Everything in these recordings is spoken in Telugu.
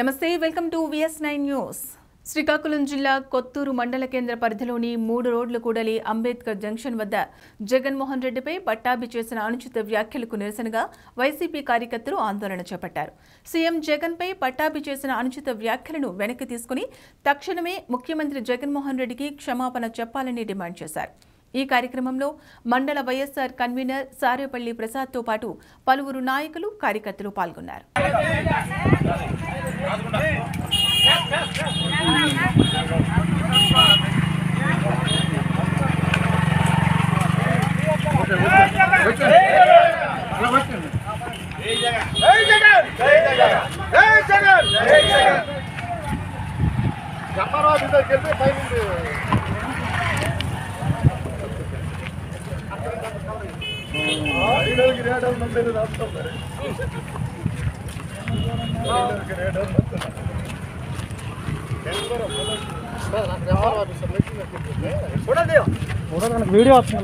నమస్తే, welcome to VS9 news. Srikakulam జిల్లా కొత్తూరు మండల కేంద్ర పరిధిలోని 3 రోడ్ల కూడలి అంబేద్కర్ జంక్షన్ వద్ద జగన్మోహన్ రెడ్డిపై పట్టాభి చేసిన అనుచిత వ్యాఖ్యలకు నిరసనగా వైసీపీ కార్యకర్తలు ఆందోళన చేపట్టారు. సీఎం జగన్పై పట్టాభి చేసిన అనుచిత వ్యాఖ్యలను వెనక్కి తీసుకుని తక్షణమే ముఖ్యమంత్రి జగన్మోహన్ రెడ్డికి క్షమాపణ చెప్పాలని డిమాండ్ చేశారు. ఈ కార్యక్రమంలో మండల వైఎస్ఆర్ కన్వీనర్ సారేపల్లి ప్రసాద్ తో పాటు పలువురు నాయకులు, కార్యకర్తలు పాల్గొన్నారు. वीडियो ऑप्शन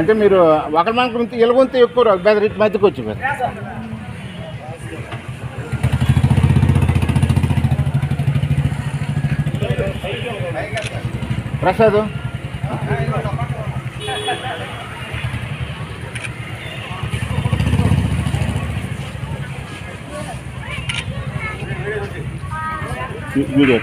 अंत मेरे मन इलाको बेदरी मध्यको प्रसाद वीडियो जय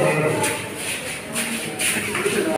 जय